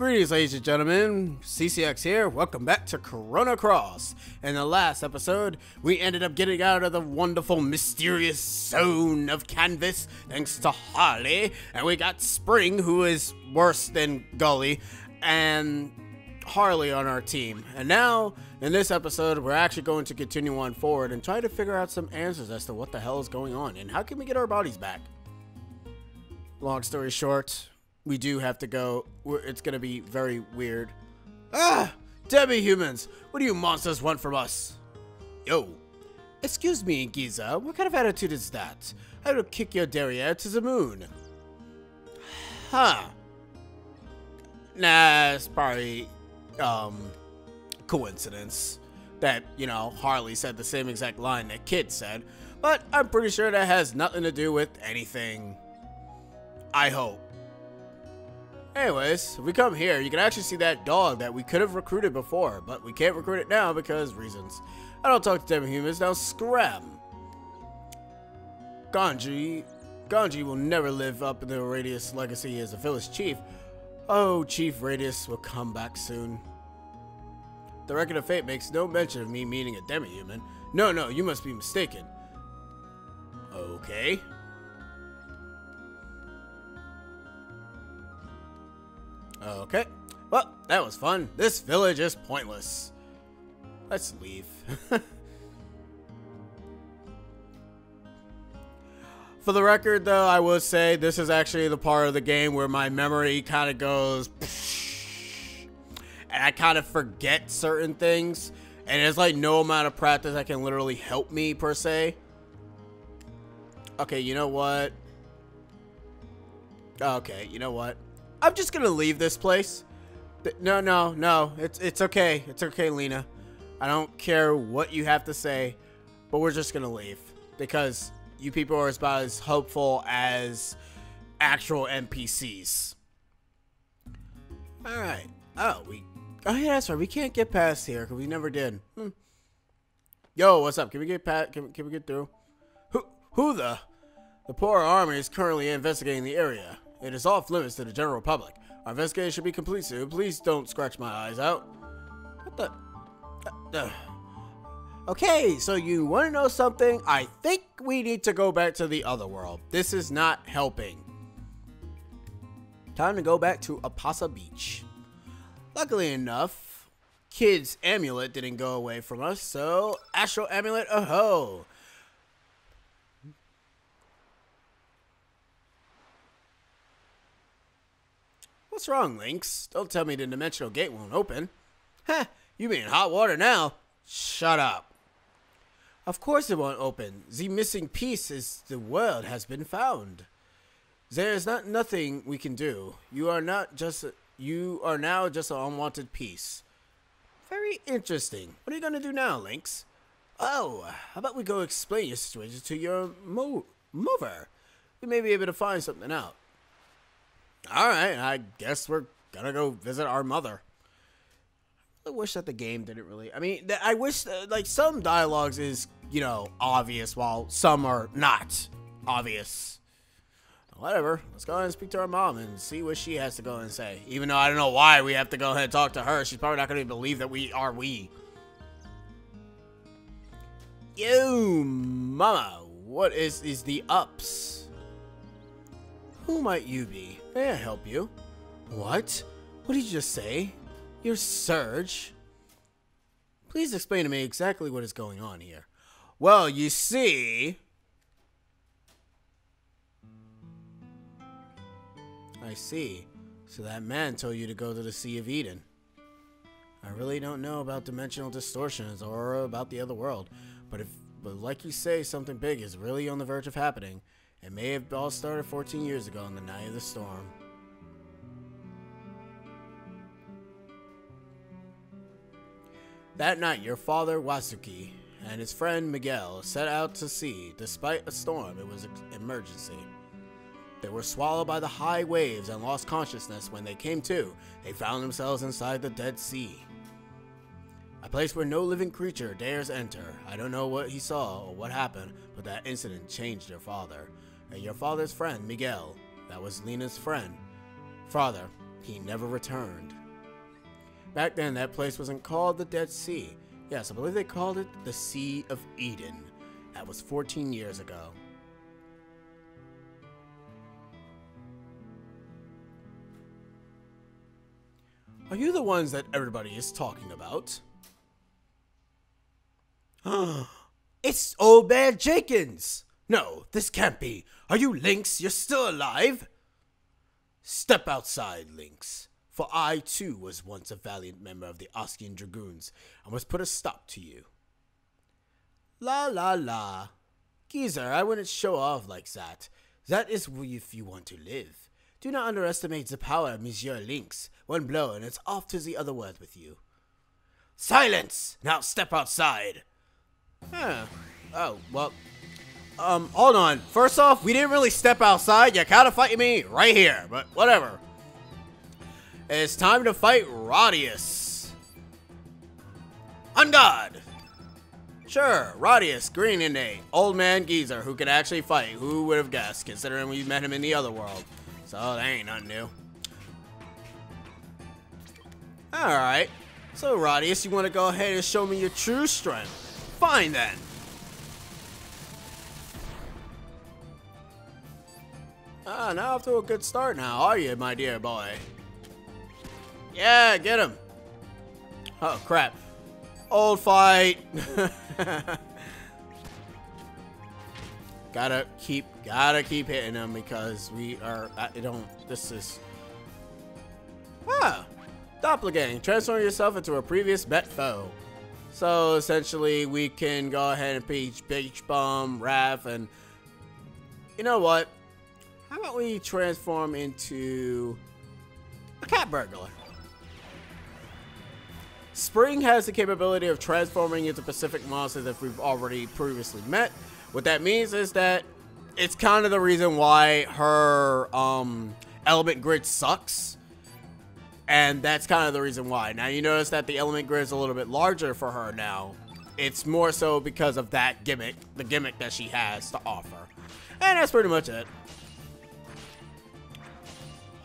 Greetings, ladies and gentlemen, CCX here. Welcome back to Chrono Cross. In the last episode, we ended up getting out of the wonderful, mysterious zone of Canvas, thanks to Harley, and we got Spring, who is worse than Gully, and Harley on our team. And now, in this episode, we're actually going to continue on forward and try to figure out some answers as to what the hell is going on, and how can we get our bodies back? Long story short, we do have to go. It's gonna be very weird. Ah! Demi humans! What do you monsters want from us? Yo! Excuse me, Giza, what kind of attitude is that? I will kick your derriere to the moon. Huh. Nah, it's probably, coincidence that, you know, Harley said the same exact line that Kit said, but I'm pretty sure that has nothing to do with anything. I hope. Anyways, if we come here, you can actually see that dog that we could have recruited before, but we can't recruit it now because reasons. I don't talk to demi-humans, now scram! Ganji will never live up in the Radius legacy as a village chief. Oh, Chief Radius will come back soon. The Record of Fate makes no mention of me meeting a demi-human. No, you must be mistaken. Okay. Okay, well, that was fun. This village is pointless. Let's leave. For the record, though, I will say this is actually the part of the game where my memory kind of goes psh, and I kind of forget certain things, and there's like no amount of practice that can literally help me, per se. Okay, you know what? Okay, you know what? I'm just gonna leave this place. No, it's okay, Lena. I don't care what you have to say, but we're just gonna leave because you people are about as hopeful as actual NPCs. All right. Oh yeah, that's right. We can't get past here because we never did. Yo, what's up? Can we get past? Can we get through? The poor army is currently investigating the area. It is off limits to the general public. Our investigation should be complete soon. Please don't scratch my eyes out. What the? Okay, so you want to know something? I think we need to go back to the other world. This is not helping. Time to go back to Apasa Beach. Luckily enough, Kid's amulet didn't go away from us, so Astral amulet, oh-ho! What's wrong, Lynx? Don't tell me the dimensional gate won't open. Heh, you mean hot water now? Shut up. Of course it won't open. The missing piece is the world has been found. There is nothing we can do. You are now just an unwanted piece. Very interesting. What are you gonna do now, Lynx? Oh, how about we go explain your situation to your mover? We may be able to find something out. Alright, I guess we're gonna go visit our mother. I wish that the game didn't really... I mean, I wish, like, some dialogues is, you know, obvious, while some are not obvious. Whatever, let's go ahead and speak to our mom and see what she has to go and say. Even though I don't know why we have to go ahead and talk to her, she's probably not gonna believe that we. Yo, mama, what is the ups? Who might you be? May I help you? What? What did you just say? You're Serge? Please explain to me exactly what is going on here. Well, you see... I see. So that man told you to go to the Sea of Eden. I really don't know about dimensional distortions or about the other world, but like you say, something big is really on the verge of happening. It may have all started 14 years ago on the night of the storm. That night, your father, Wasuki, and his friend, Miguel, set out to sea. Despite a storm, it was an emergency. They were swallowed by the high waves and lost consciousness. When they came to, they found themselves inside the Dead Sea. A place where no living creature dares enter. I don't know what he saw or what happened, but that incident changed your father. And your father's friend, Miguel. That was Lena's friend. Father, He never returned. Back then, that place wasn't called the Dead Sea. Yes, I believe they called it the Sea of Eden. That was 14 years ago. Are you the ones that everybody is talking about? It's old man Jenkins! No, this can't be. Are you Lynx? You're still alive? Step outside, Lynx. For I, too, was once a valiant member of the Ossian Dragoons, and must put a stop to you. La la la. Giza, I wouldn't show off like that. That is if you want to live. Do not underestimate the power of Monsieur Lynx. One blow, and it's off to the other world with you. Silence! Now step outside! Huh. Oh, well. Hold on. First off, we didn't really step outside. You're kind of fighting me right here, but whatever. It's time to fight Radius. Ungod! Sure, Radius, green innate, old man geezer who can actually fight. Who would have guessed, considering we met him in the other world? So, that ain't nothing new. Alright. So, Radius, you want to go ahead and show me your true strength? Fine, then. Ah, now off to a good start now, are you, my dear boy? Yeah, get him. Oh, crap. Old fight. gotta keep hitting him because we are, this is. Ah, Doppelganger. Transform yourself into a previous met foe. So essentially we can go ahead and beach bomb, Raph, and you know what? How about we transform into a cat burglar? Spring has the capability of transforming into Pacific monsters that we've already previously met. What that means is that it's kind of the reason why her element grid sucks. And that's kind of the reason why. Now you notice that the element grid is a little bit larger for her now. It's more so because of that gimmick, the gimmick that she has to offer. And that's pretty much it.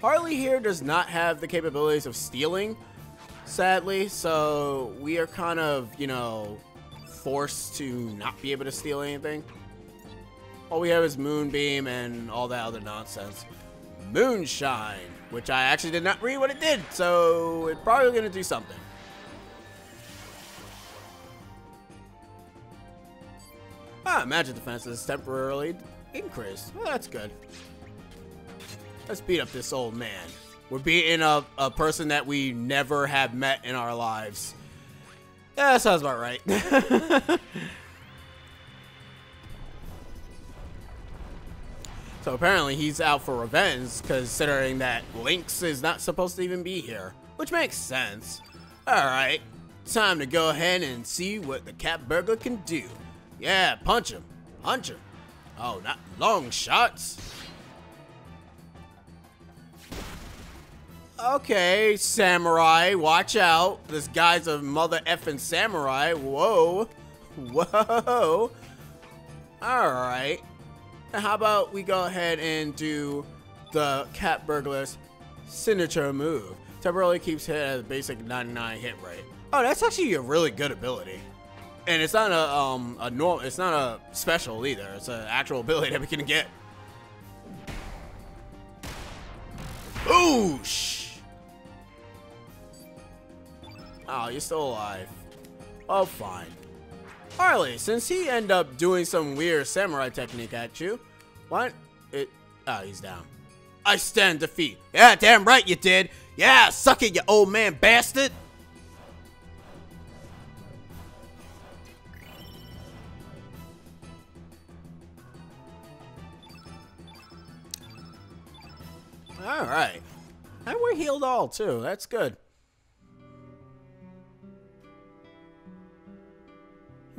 Harley here does not have the capabilities of stealing, sadly, so we are kind of, you know, forced to not be able to steal anything. All we have is Moonbeam and all that other nonsense. Moonshine, which I actually did not read what it did, so it's probably gonna do something. Ah, magic defense is temporarily increased. Well, that's good. Let's beat up this old man. We're beating up a person that we never have met in our lives. Yeah, that sounds about right. So apparently he's out for revenge, considering that Lynx is not supposed to even be here. Which makes sense. Alright, time to go ahead and see what the cat burglar can do. Yeah, punch him. Punch him. Oh, not long shots. Okay, samurai, watch out. This guy's a mother effing samurai. Whoa. Whoa. Alright. And how about we go ahead and do the cat burglar's signature move. Temporarily keeps hit at a basic 99 hit rate. Oh, that's actually a really good ability. And it's not a it's not a special either. It's an actual ability that we can get. Oosh! Oh, you're still alive. Oh, fine. Harley, since he ended up doing some weird samurai technique at you, what? It. Oh, he's down. I stand defeat. Yeah, damn right you did. Yeah, suck it, you old man bastard. All right. And we're healed all, too. That's good.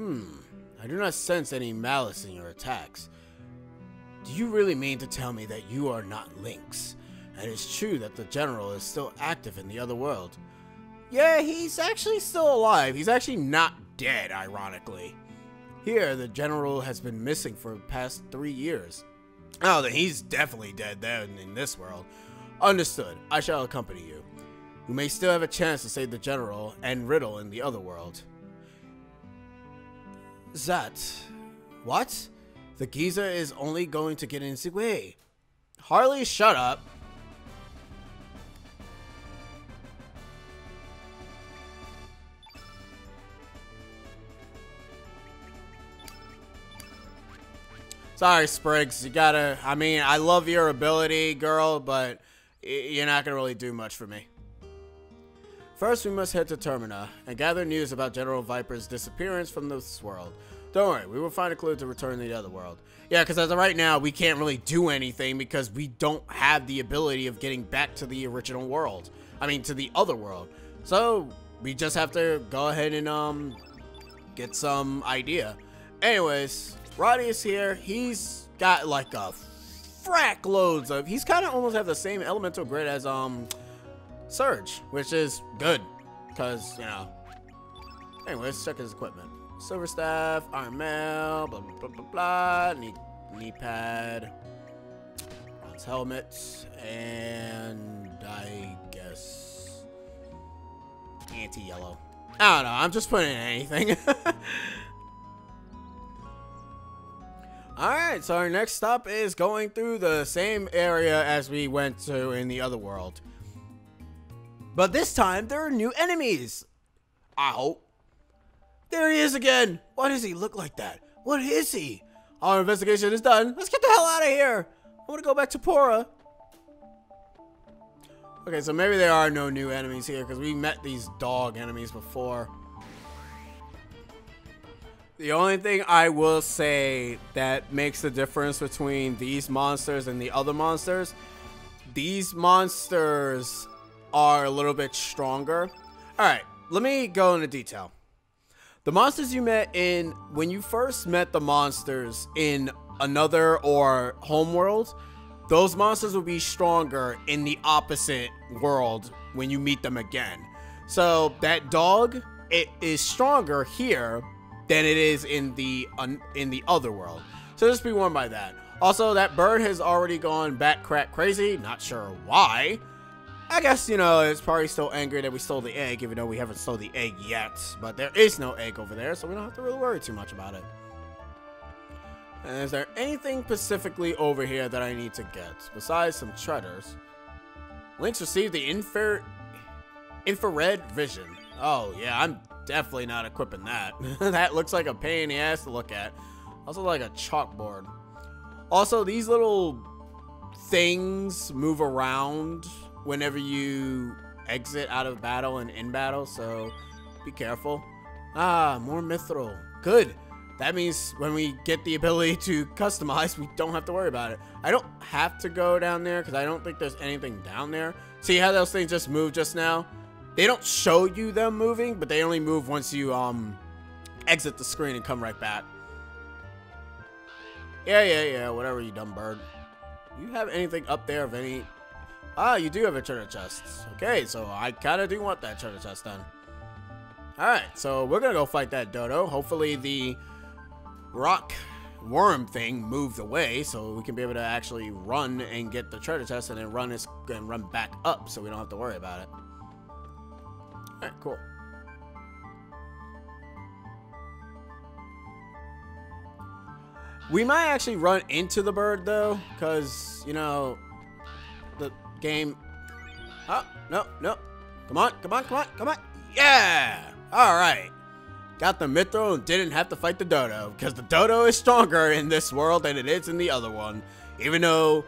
I do not sense any malice in your attacks. Do you really mean to tell me that you are not Lynx? And it's true that the general is still active in the other world. Yeah, he's actually still alive. He's actually not dead, ironically. Here, the general has been missing for the past 3 years. Oh, then he's definitely dead there in this world. Understood. I shall accompany you. We may still have a chance to save the General and Riddle in the other world. That... What? The Giza is only going to get in the way. Harley, shut up. Sorry, Spriggs, you gotta... I mean, I love your ability, girl, but you're not gonna really do much for me. First, we must head to Termina and gather news about General Viper's disappearance from this world. Don't worry, we will find a clue to return to the other world. Yeah, because as of right now, we can't really do anything because we don't have the ability of getting back to the original world. I mean, to the other world. So, we just have to go ahead and, get some idea. Anyways... Radius here, he's got like a frack loads of, he's kind of almost have the same elemental grid as Serge, which is good, because, you know. Anyway, let's check his equipment. Silver staff, iron mail, blah, blah, blah, blah, blah. Knee pad, bronze helmet, and I guess anti-yellow. I don't know, I'm just putting in anything. Alright, so our next stop is going through the same area as we went to in the other world. But this time, there are new enemies! I hope. There he is again! Why does he look like that? What is he? Our investigation is done. Let's get the hell out of here! I want to go back to Pora. Okay, so maybe there are no new enemies here, because we met these dog enemies before. The only thing I will say that makes the difference between these monsters and the other monsters, these monsters are a little bit stronger. All right, let me go into detail. The monsters you met in, when you first met the monsters in another or homeworld, those monsters will be stronger in the opposite world when you meet them again. So that dog, it is stronger here than it is in the other world. So just be warned by that. Also, that bird has already gone bat crap crazy. Not sure why. I guess, you know, it's probably still angry that we stole the egg, even though we haven't stole the egg yet. But there is no egg over there, so we don't have to really worry too much about it. And is there anything specifically over here that I need to get? Besides some treasures. Lynx received the infrared vision. Oh, yeah, I'm... definitely not equipping that. That looks like a pain in the ass to look at. Also like a chalkboard. Also, these little things move around whenever you exit out of battle and in battle, so be careful. Ah, more mithril. Good. That means when we get the ability to customize, we don't have to worry about it. I don't have to go down there because I don't think there's anything down there. See how those things just moved just now? They don't show you them moving, but they only move once you exit the screen and come right back. Yeah, whatever, you dumb bird. You have anything up there of any... Ah, you do have a treasure chest. Okay, so I kind of do want that treasure chest then. Alright, so we're going to go fight that dodo. Hopefully the rock worm thing moved away so we can be able to actually run and get the treasure chest and then run back up so we don't have to worry about it. Alright, cool. We might actually run into the bird though, because, you know, the game. Oh, no. Come on. Yeah! Alright. Got the mithril and didn't have to fight the dodo, because the dodo is stronger in this world than it is in the other one. Even though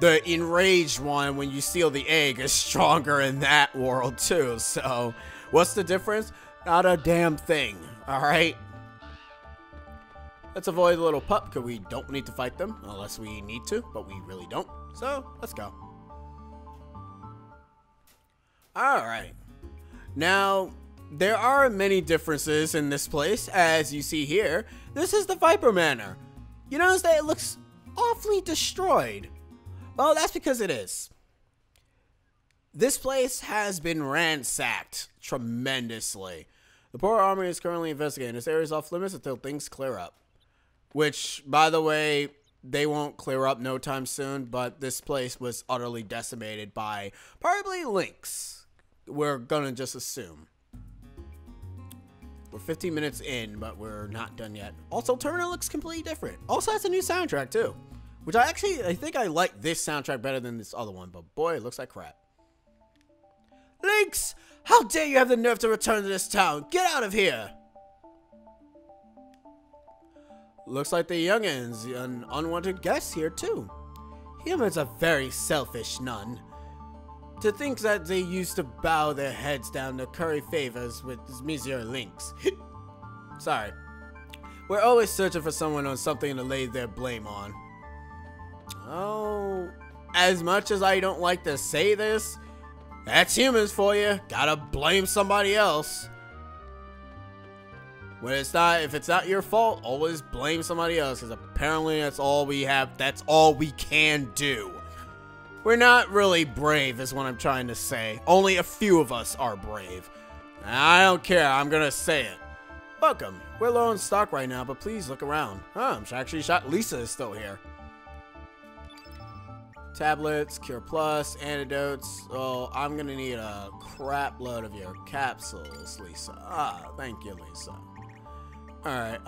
the enraged one, when you steal the egg, is stronger in that world too. So, what's the difference? Not a damn thing. All right. Let's avoid the little pup because we don't need to fight them unless we need to, but we really don't. So, let's go. All right. Now, there are many differences in this place, as you see here. This is the Viper Manor. You notice that it looks awfully destroyed. Well, that's because it is. This place has been ransacked tremendously. The Pora Army is currently investigating. This area is off limits until things clear up. Which, by the way, they won't clear up no time soon, but this place was utterly decimated by probably Lynx. We're gonna just assume. We're 15 minutes in, but we're not done yet. Also, Termina looks completely different. Also has a new soundtrack too, which I think I like this soundtrack better than this other one, but boy, it looks like crap. Lynx, how dare you have the nerve to return to this town? Get out of here. Looks like the youngins, an unwanted guest here too. Humans are very selfish, none. To think that they used to bow their heads down to curry favors with Monsieur Lynx. Sorry. We're always searching for someone or something to lay their blame on. Oh, as much as I don't like to say this, that's humans for you. Gotta blame somebody else. When it's not, if it's not your fault, always blame somebody else, because apparently that's all we have, that's all we can do. We're not really brave is what I'm trying to say. Only a few of us are brave. I don't care, I'm gonna say it. Welcome, we're low in stock right now, but please look around. Oh, I'm actually shocked Lisa is still here. Tablets, Cure Plus, antidotes. Oh, I'm gonna need a crap load of your capsules, Lisa. Ah, thank you, Lisa. Alright,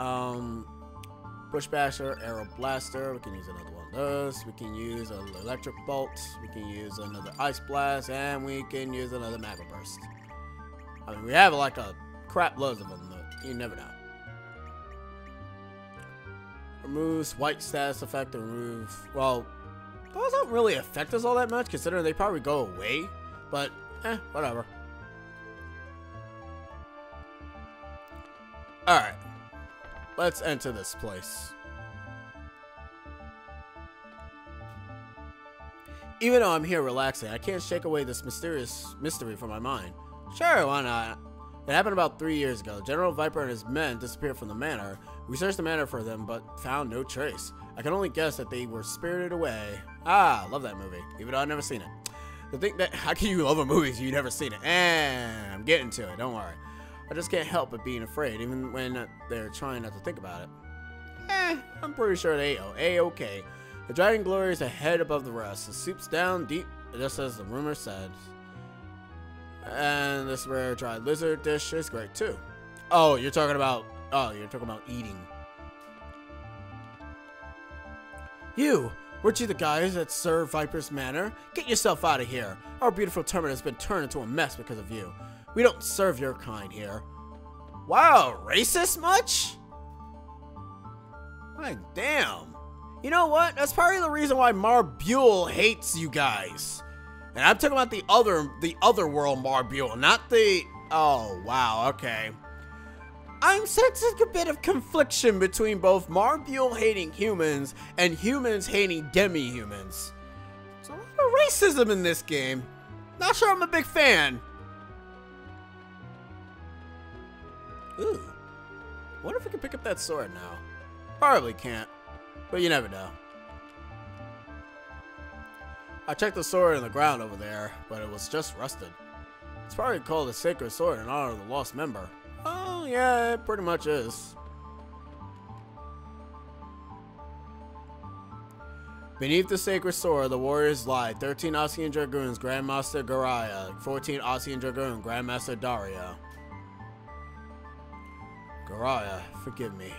Bush Basher, Arrow Blaster, we can use another one of those, we can use an Electric Bolt, we can use another Ice Blast, and we can use another Magma Burst. I mean, we have like a crap loads of them, but you never know. Removes white status effect, remove, well, those don't really affect us all that much, considering they probably go away, but, whatever. Alright. Let's enter this place. Even though I'm here relaxing, I can't shake away this mysterious mystery from my mind. Sure, why not? It happened about 3 years ago. General Viper and his men disappeared from the manor. We searched the manor for them, but found no trace. I can only guess that they were spirited away. Ah, love that movie, even though I've never seen it. The thing that, how can you love a movie if you've never seen it? And I'm getting to it, don't worry. I just can't help but being afraid, even when they're trying not to think about it. I'm pretty sure they are A-okay. The Dragon Glory is a head above the rest. It seeps down deep, just as the rumor said. And this rare dried lizard dish is great too. Oh, you're talking about, eating. You, weren't you the guys that served Viper's Manor? Get yourself out of here. Our beautiful Termina has been turned into a mess because of you. We don't serve your kind here. Wow, racist much? Like, damn. You know what? That's probably the reason why Marbule hates you guys. And I'm talking about the other world Marbule, not the... Oh, wow, okay. I'm sensing a bit of confliction between both Marbule hating humans and humans hating demi-humans. There's a lot of racism in this game. Not sure I'm a big fan. Ooh, wonder if we can pick up that sword now. Probably can't, but you never know. I checked the sword in the ground over there, but it was just rusted. It's probably called the Sacred Sword in honor of the lost member. Oh yeah, it pretty much is. Beneath the Sacred Sword, the warriors lie. 13 Ossian Dragoons, Grandmaster Garaya. 14 Ossian Dragoon, Grandmaster Daria. Garaya, forgive me.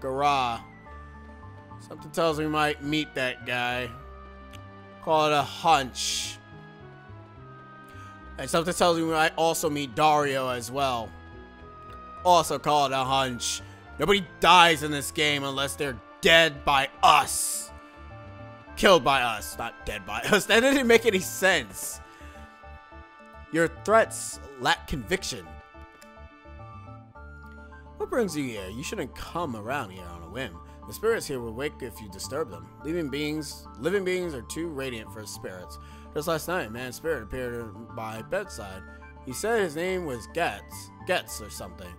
Gara. Something tells me we might meet that guy. Call it a hunch. And something tells me we might also meet Dario as well. Also call it a hunch. Nobody dies in this game unless they're dead by us. Killed by us, not dead by us. That didn't make any sense. Your threats lack conviction. What brings you here? You shouldn't come around here on a whim. The spirits here will wake if you disturb them. Living beings are too radiant for spirits. Just last night, a man's spirit appeared at my bedside. He said his name was Getz or something.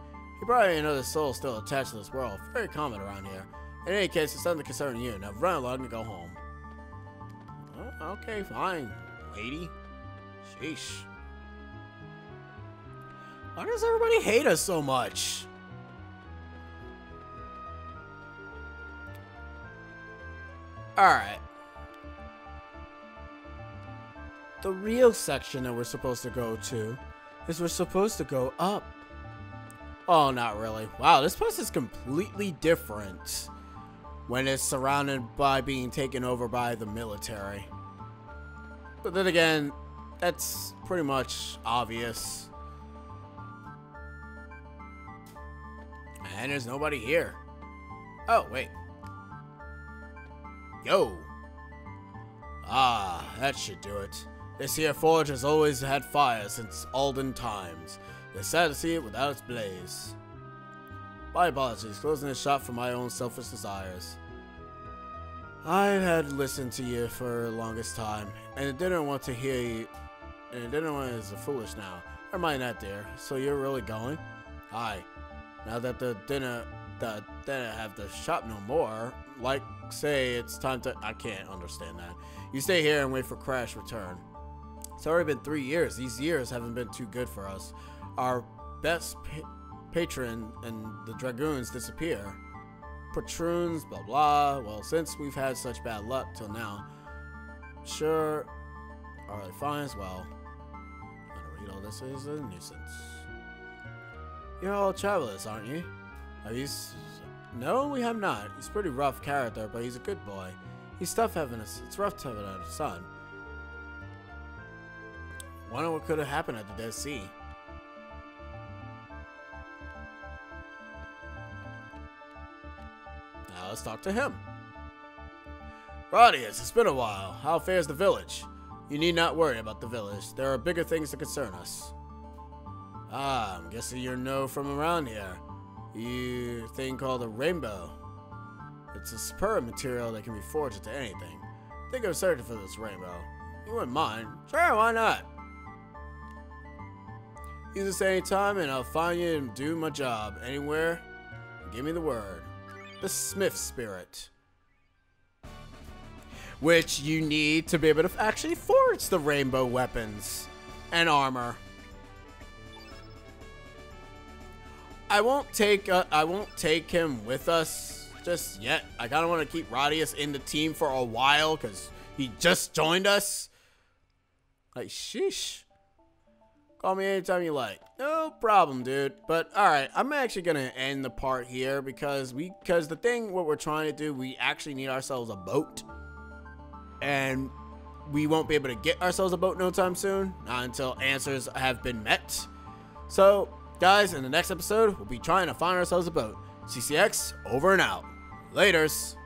You probably know the soul still attached to this world. Very common around here. In any case, it's something concerning you. Now run along and go home. Oh, okay, fine, lady. Sheesh. Why does everybody hate us so much? Alright. The real section that we're supposed to go to is we're supposed to go up. Oh, not really. Wow, this place is completely different when it's surrounded by being taken over by the military. But then again, that's pretty much obvious. And there's nobody here. Oh, wait. Yo. Ah, that should do it. This here forge has always had fire since Alden times. It's sad to see it without its blaze. My apologies, closing this shop for my own selfish desires. I had listened to you for the longest time, and it didn't want to hear you. And it didn't want to be foolish now. Or am I not there? So you're really going? Hi. Now that the dinner have the shop no more, like say it's time to. I can't understand that. You stay here and wait for Crash return. It's already been 3 years. These years haven't been too good for us. Our best patron and the dragoons disappear. Patroons, blah blah. Well, since we've had such bad luck till now, sure. Alright, fine as well. I don't read all this. It's a nuisance. You're all travelers, aren't you? Have you? No, we have not. He's a pretty rough character, but he's a good boy. He's tough having a. It's rough to have a son. Wonder what could have happened at the Dead Sea. Now let's talk to him. Radius, it's been a while. How fares the village? You need not worry about the village. There are bigger things that concern us. Ah, I'm guessing you're no from around here. You thing called a rainbow. It's a superb material that can be forged into anything. Think of searching for this rainbow. You wouldn't mind? Sure, why not? Use this any time and I'll find you and do my job. Anywhere, give me the word. The Smith Spirit. Which you need to be able to actually forge the rainbow weapons and armor. I won't take him with us just yet. I kind of want to keep Radius in the team for a while because he just joined us. Like, sheesh. Call me anytime you like. No problem, dude. But all right, I'm actually gonna end the part here because what we're trying to do, we actually need ourselves a boat, and we won't be able to get ourselves a boat no time soon, not until answers have been met. So. Guys, in the next episode, we'll be trying to find ourselves a boat. CCX, over and out. Laters.